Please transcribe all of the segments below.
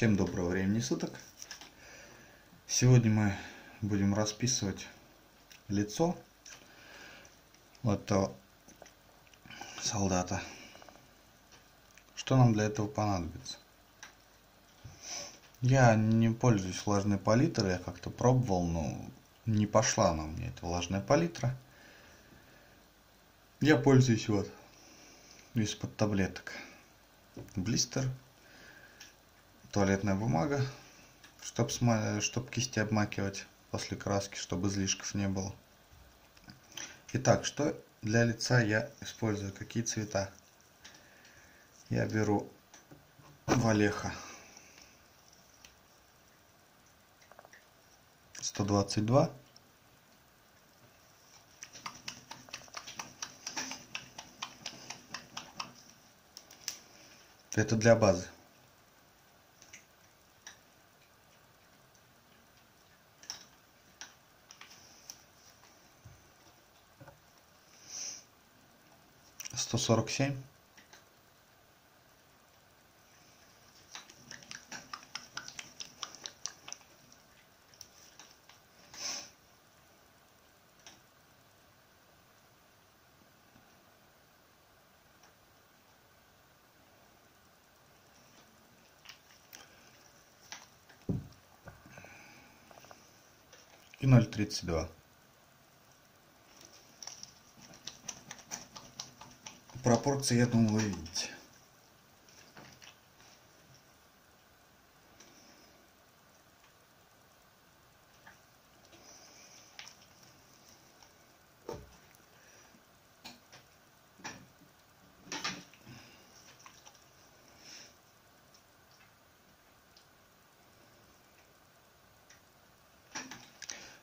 Всем доброго времени суток. Сегодня мы будем расписывать лицо этого солдата. Что нам для этого понадобится? Я не пользуюсь влажной палитрой, я как-то пробовал, но не пошла на мне эта влажная палитра. Я пользуюсь вот из-под таблеток. Блистер, туалетная бумага, чтобы кисти обмакивать после краски, чтобы излишков не было. Итак, что для лица я использую? Какие цвета? Я беру Vallejo 122. Это для базы. Сто сорок семь. 0,32. Пропорции, я думаю, вы видите.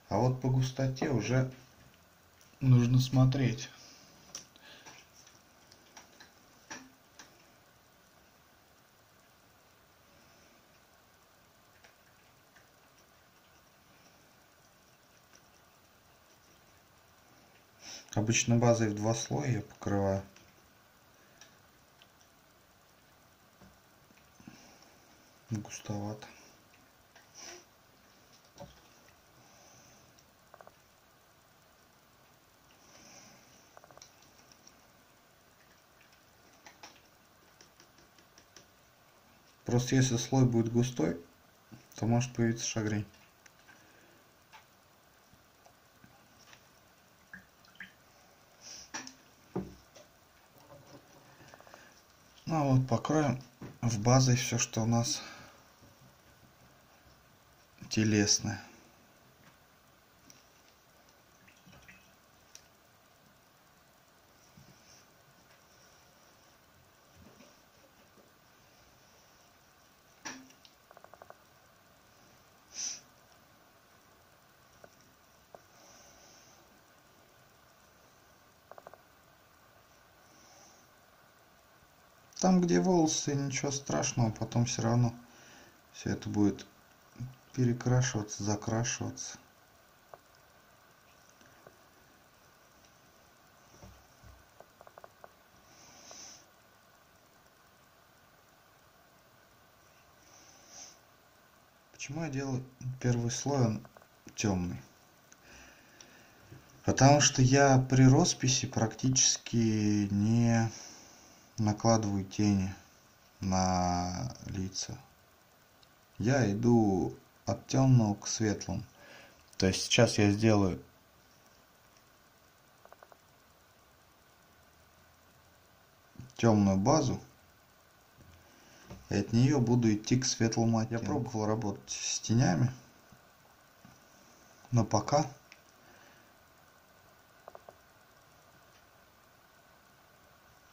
А вот по густоте уже нужно смотреть. Обычно базой в два слоя я покрываю. Густовато. Просто если слой будет густой, то может появиться шагрень. Ну вот, покроем в базой все, что у нас телесное. Там, где волосы, ничего страшного, потом все равно все это будет перекрашиваться, закрашиваться. Почему я делаю первый слой, он темный? Потому что я при росписи практически не накладываю тени на лица. Я иду от темного к светлому. То есть сейчас я сделаю темную базу, и от нее буду идти к светлому оттенку. Я пробовал работать с тенями, но пока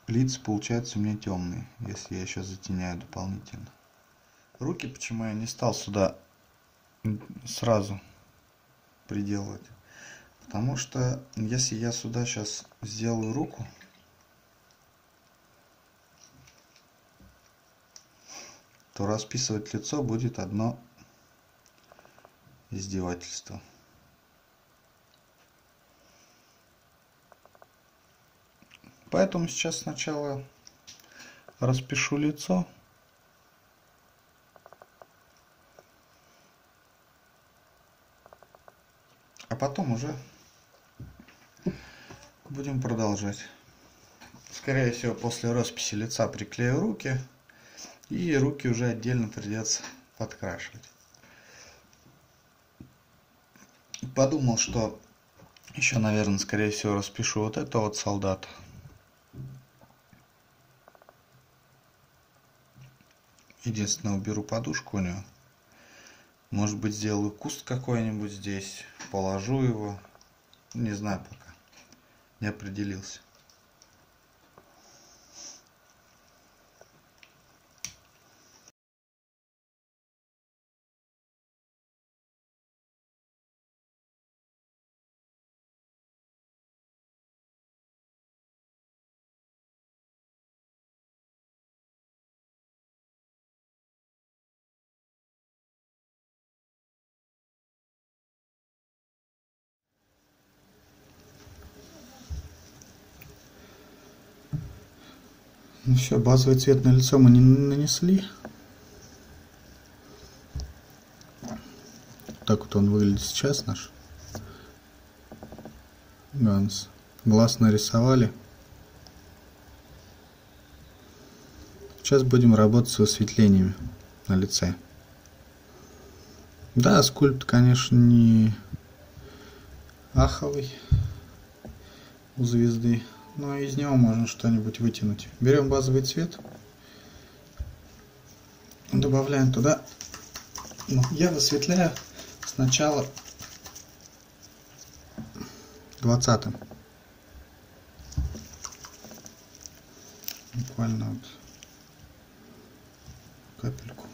лица получаются у меня темные, если я еще затеняю дополнительно. Руки, почему я не стал сюда сразу приделывать? Потому что если я сюда сейчас сделаю руку, то расписывать лицо будет одно издевательство. Поэтому сейчас сначала распишу лицо, а потом уже будем продолжать. Скорее всего, после росписи лица приклею руки, и руки уже отдельно придется подкрашивать. Подумал, что еще, наверное, скорее всего, распишу вот это вот солдата. Единственное, уберу подушку у него. Может быть, сделаю куст какой-нибудь здесь, положу его. Не знаю пока, не определился. Ну все, базовый цвет на лицо мы не нанесли. Так вот он выглядит сейчас наш Ганс. Глаз нарисовали. Сейчас будем работать с осветлениями на лице. Да, скульпт, конечно, не аховый у звезды. Но из него можно что-нибудь вытянуть. Берем базовый цвет, добавляем туда. Я высветляю сначала 20-м. Буквально вот капельку.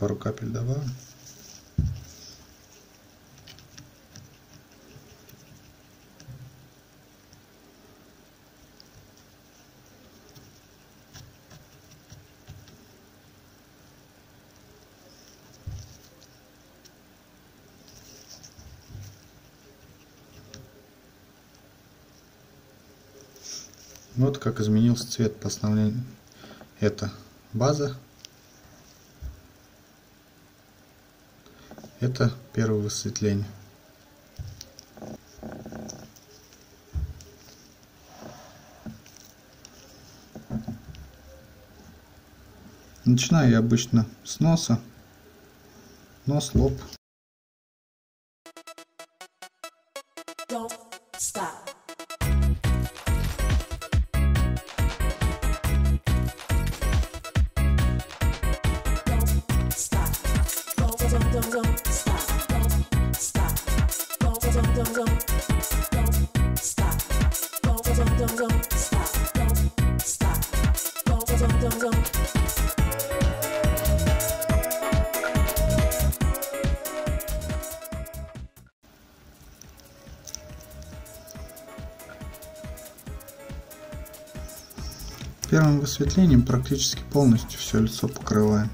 Пару капель добавлю. Вот как изменился цвет по основанию. Это база. Это первое высветление. Начинаю я обычно с носа, нос, лоб. Первым высветлением практически полностью все лицо покрываем.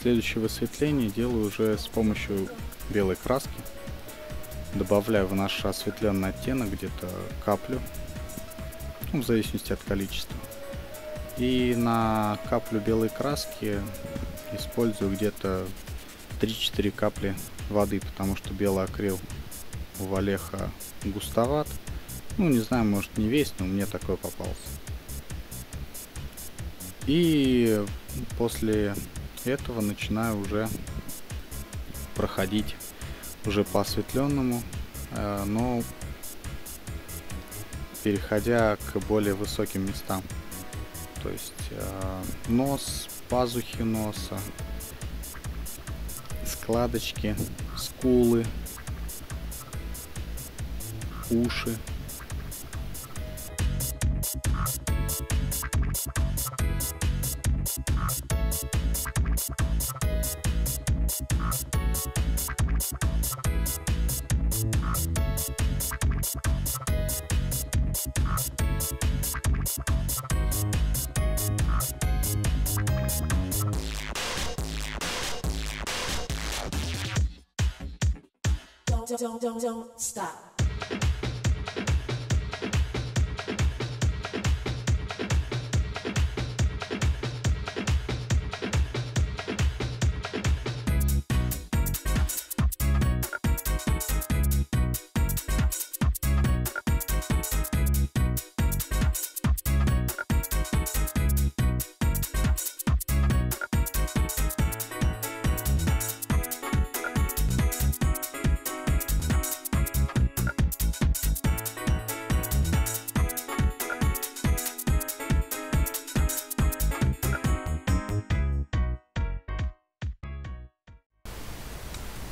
Следующее высветление делаю уже с помощью белой краски. Добавляю в наш осветленный оттенок где-то каплю, ну, в зависимости от количества. И на каплю белой краски использую где-то 3-4 капли воды, потому что белый акрил у Vallejo густоват. Ну, не знаю, может не весь, но мне такой попался. И после этого начинаю уже проходить уже по осветленному, но переходя к более высоким местам, то есть нос, пазухи носа, складочки, скулы, уши. Don't stop.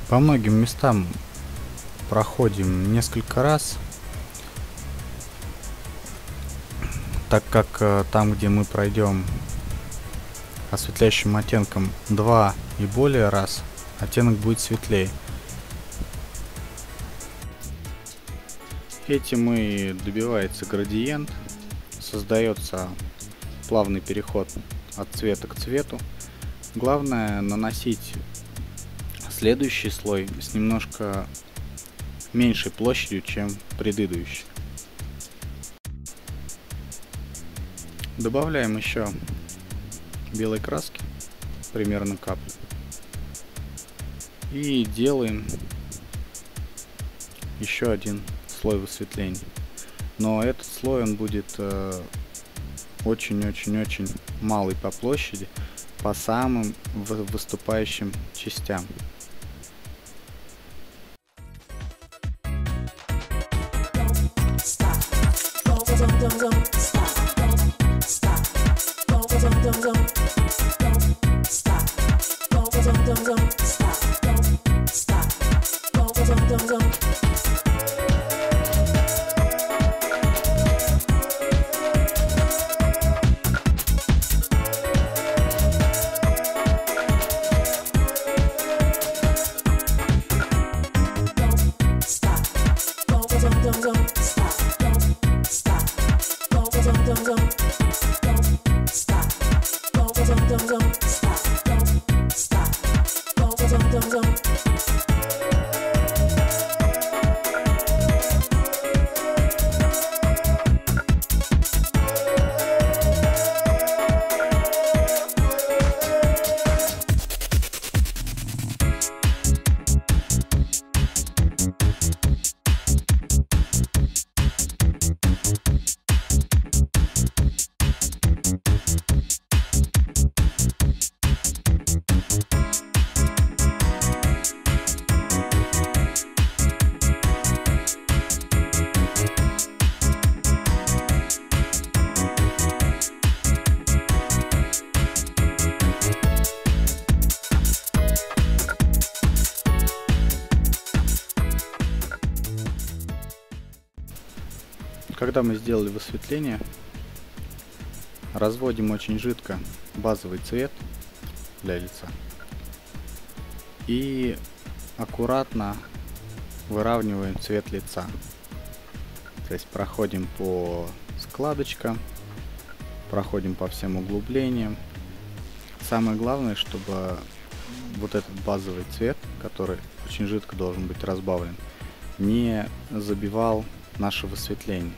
По многим местам проходим несколько раз, так как там, где мы пройдем осветляющим оттенком 2 и более раз, оттенок будет светлее. Этим и добивается градиент, создается плавный переход от цвета к цвету. Главное наносить следующий слой с немножко меньшей площадью, чем предыдущий. Добавляем еще белой краски, примерно каплю, и делаем еще один слой высветления. Но этот слой он будет очень-очень-очень малый по площади, по самым выступающим частям. Когда мы сделали высветление, разводим очень жидко базовый цвет для лица и аккуратно выравниваем цвет лица. То есть проходим по складочкам, проходим по всем углублениям. Самое главное, чтобы вот этот базовый цвет, который очень жидко должен быть разбавлен, не забивал наше высветление.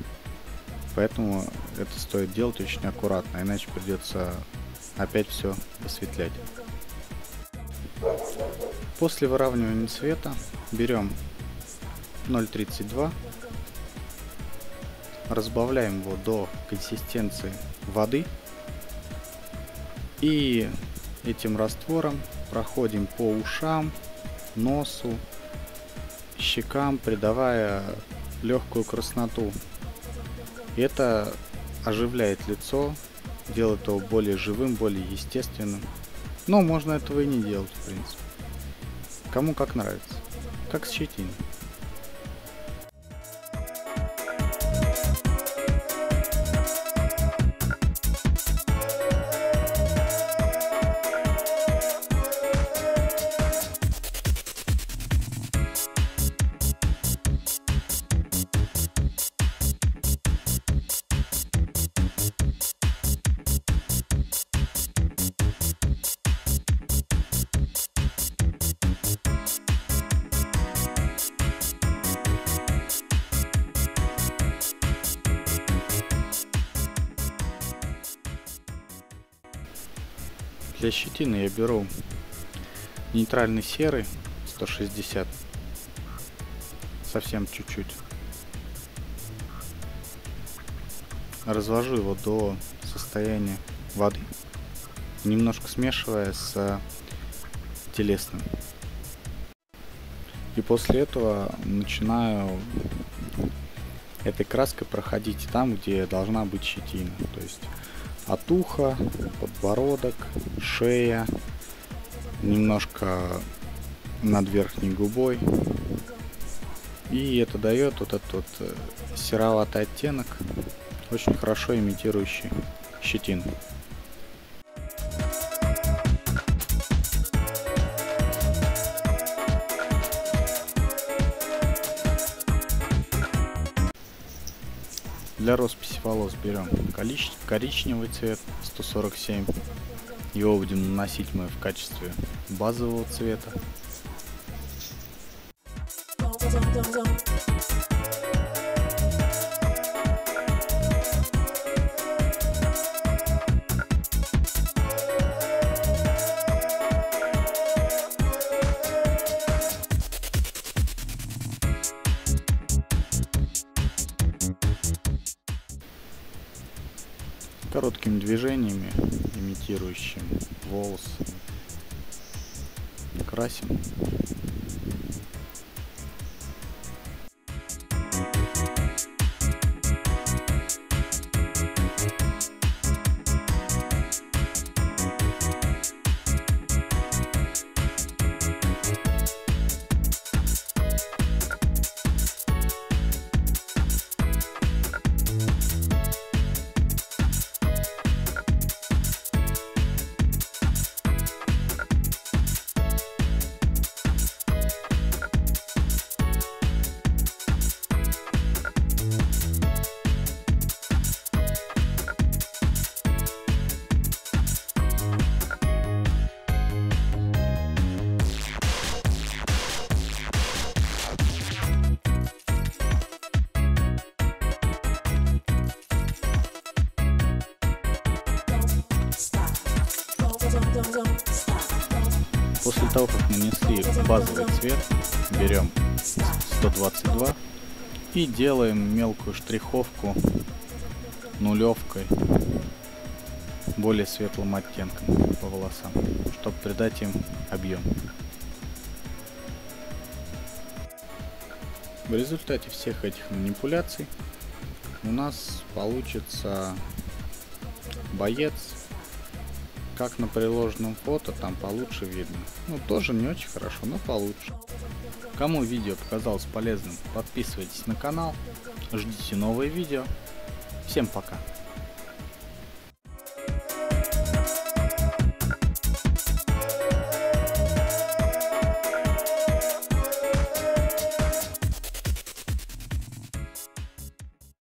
Поэтому это стоит делать очень аккуратно, иначе придется опять все высветлять. После выравнивания цвета берем 0,32, разбавляем его до консистенции воды и этим раствором проходим по ушам, носу, щекам, придавая легкую красноту. Это оживляет лицо, делает его более живым, более естественным. Но можно этого и не делать, в принципе. Кому как нравится. Как с щетиной. Для щетины я беру нейтральный серый 160, совсем чуть-чуть. Развожу его до состояния воды, немножко смешивая с телесным. И после этого начинаю этой краской проходить там, где должна быть щетина. То есть от уха, подбородок, шея, немножко над верхней губой. И это дает вот этот вот сероватый оттенок, очень хорошо имитирующий щетину. Для росписи волос берем коричневый цвет 147, его будем наносить мы в качестве базового цвета. Короткими движениями, имитирующим волос, красим. После того, как нанесли базовый цвет, берем 122 и делаем мелкую штриховку нулевкой, более светлым оттенком по волосам, чтобы придать им объем. В результате всех этих манипуляций у нас получится боец. Как на приложенном фото, там получше видно. Ну, тоже не очень хорошо, но получше. Кому видео показалось полезным, подписывайтесь на канал, ждите новые видео. Всем пока.